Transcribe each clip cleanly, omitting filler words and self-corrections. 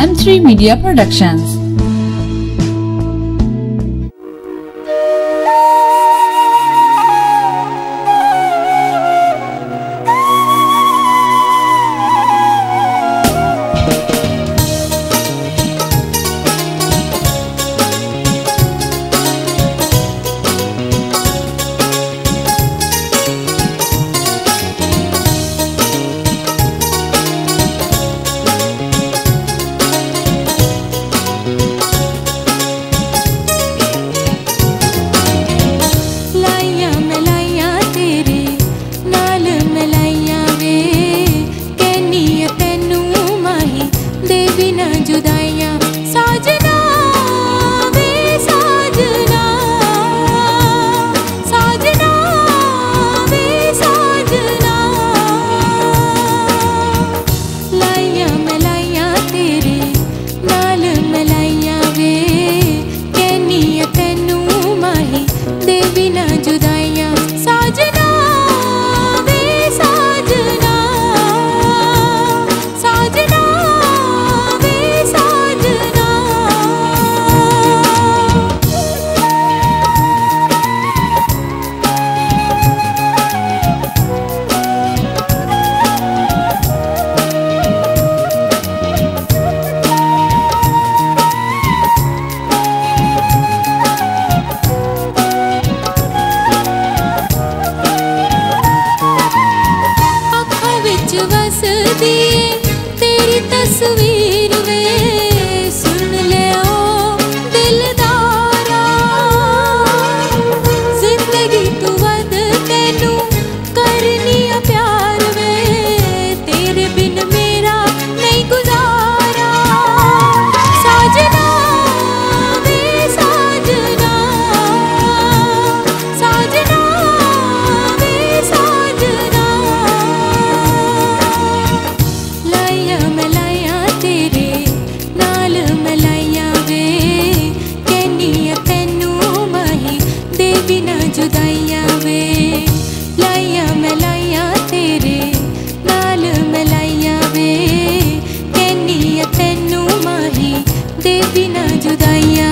M3 Media Productions। तेरी तस्वीर में सुन ले ओ दिलदारा, जिंदगी तू वद तेनू करनी आ प्यार में, तेरे बिन मेरा नहीं गुजारा। साजना वे साजना, साजना वे साजना, जुदाइया वे लाइया मैं लाइया तेरे नाल मैं लाइया वे, कहनी आ तैनू माही दे बिना जुदाइया।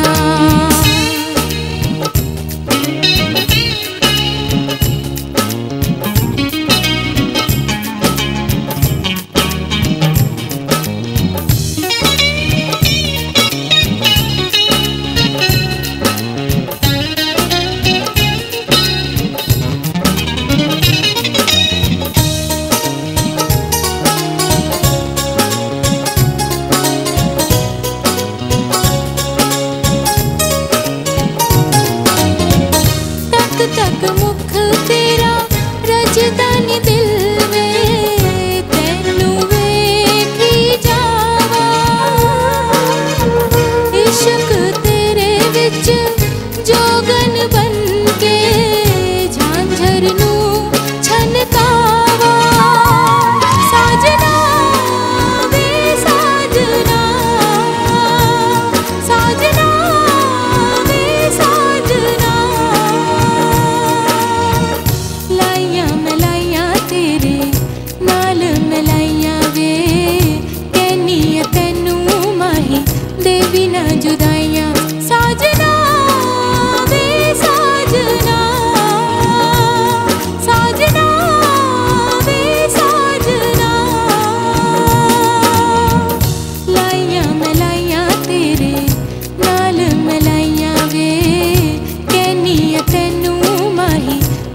तक मुख तेरा रजदा नी दिल में, तैनू वेखी जावा इश्क तेरे विच जोगन बन के झांझर नू छनकावा। साजना वे साजना, साजना वे साजना, जुदाइया साजना वे साजना, साजना वे साजना, लाइया मैं लाइया तेरे नाल मैं लाइया वे, कहनी आ तैनू माही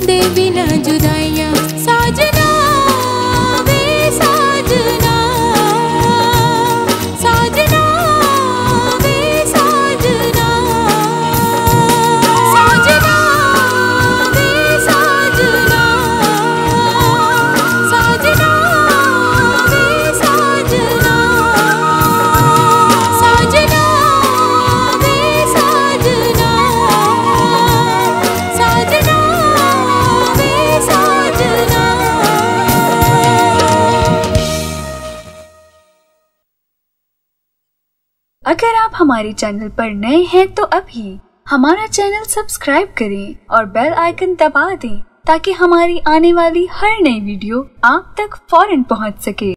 दे बिना जुदाइया। साजना वे साजना, साजना अगर आप हमारे चैनल पर नए हैं तो अभी हमारा चैनल सब्सक्राइब करें और बेल आइकन दबा दें ताकि हमारी आने वाली हर नई वीडियो आप तक फौरन पहुंच सके।